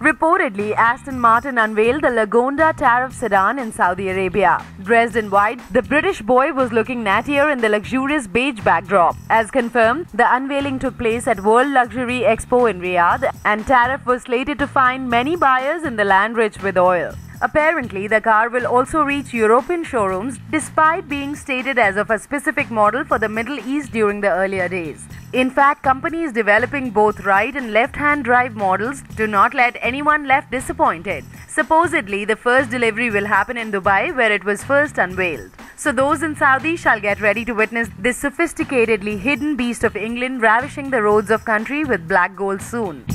Reportedly, Aston Martin unveiled the Lagonda Taraf sedan in Saudi Arabia. Dressed in white, the British boy was looking nattier in the luxurious beige backdrop. As confirmed, the unveiling took place at World Luxury Expo in Riyadh, and Taraf was slated to find many buyers in the land rich with oil. Apparently, the car will also reach European showrooms despite being stated as of a specific model for the Middle East during the earlier days. In fact, companies developing both right and left-hand drive models do not let anyone left disappointed. Supposedly, the first delivery will happen in Dubai, where it was first unveiled. So those in Saudi shall get ready to witness this sophisticatedly hidden beast of England ravishing the roads of country with black gold soon.